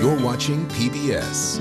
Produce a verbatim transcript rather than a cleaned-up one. You're watching P B S.